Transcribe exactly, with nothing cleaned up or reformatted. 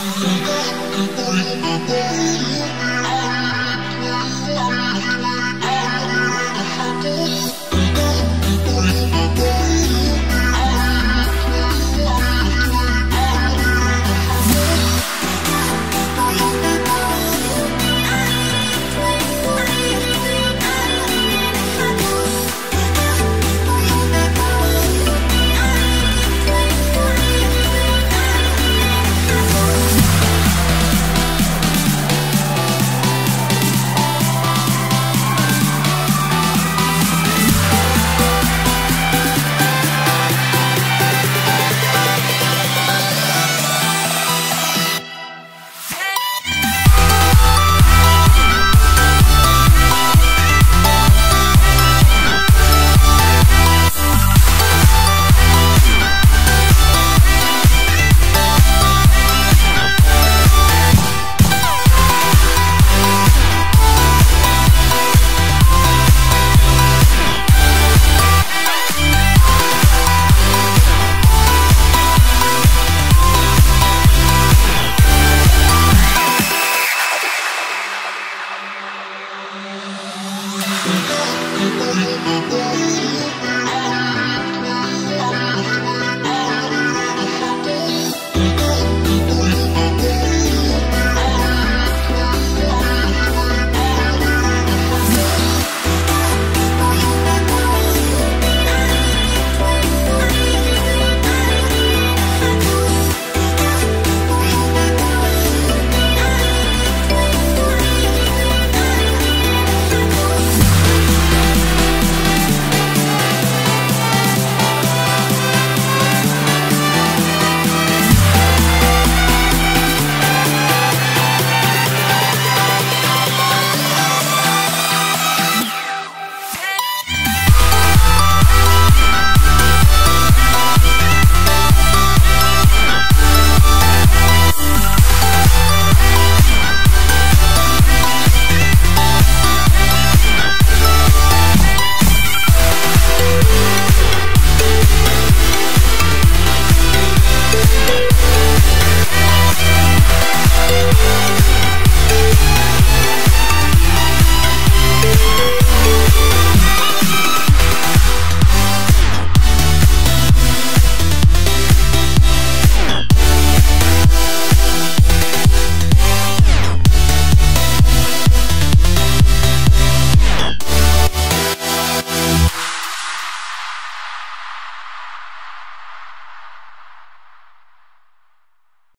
I